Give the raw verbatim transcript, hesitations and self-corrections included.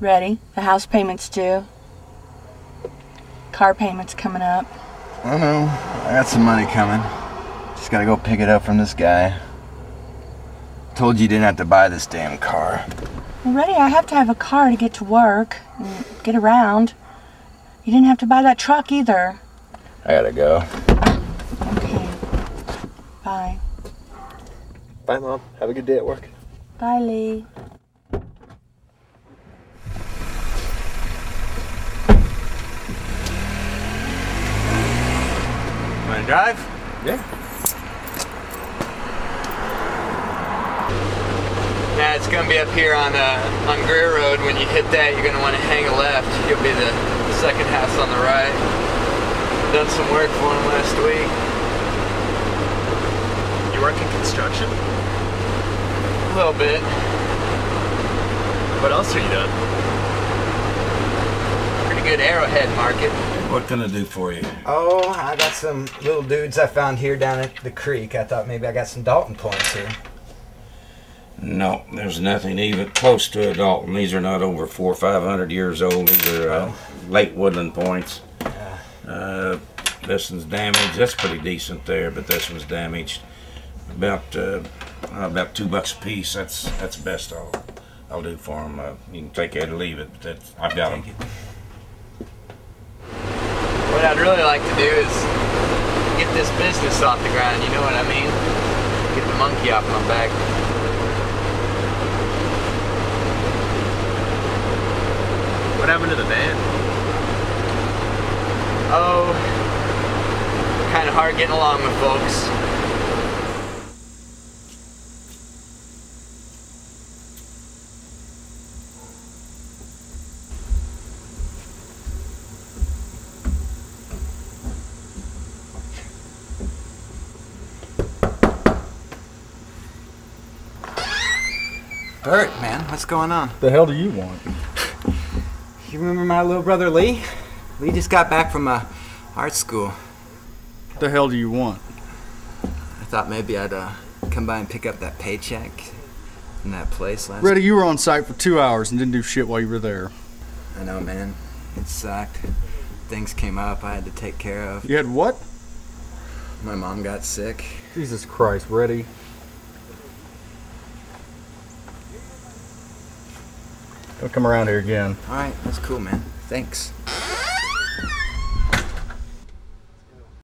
ready. The house payment's due. Car payment's coming up. I know. I got some money coming. Just gotta go pick it up from this guy. Told you you didn't have to buy this damn car. Already, I have to have a car to get to work and get around. You didn't have to buy that truck either. I gotta go. Okay. Bye. Bye, Mom. Have a good day at work. Bye, Lee. Want to drive? Yeah. Now it's gonna be up here on uh, on Greer Road. When you hit that, you're gonna want to hang a left. You'll be the second house on the right. Done some work for him last week. You work in construction? A little bit. What else are you doing? Pretty good Arrowhead market. What can I do for you? Oh, I got some little dudes I found here down at the creek. I thought maybe I got some Dalton points here. No, there's nothing even close to a Dalton. These are not over four or five hundred years old. These are uh, late Woodland points. Uh, this one's damaged. That's pretty decent there, but this one's damaged. About uh, about two bucks a piece. That's that's best I'll I'll do for them. Uh, you can take it or leave it, but that's, I've got them. What I'd really like to do is get this business off the ground, you know what I mean? Get the monkey off my back. What happened to the van? Oh, kind of hard getting along with folks. Bert, man, what's going on? The hell do you want? You remember my little brother Lee? Lee just got back from uh, art school. What the hell do you want? I thought maybe I'd uh, come by and pick up that paycheck in that place last. Reddy, you were on site for two hours and didn't do shit while you were there. I know, man. It sucked. Things came up I had to take care of. You had what? My mom got sick. Jesus Christ, Reddy. Don't come around here again. All right, that's cool, man. Thanks.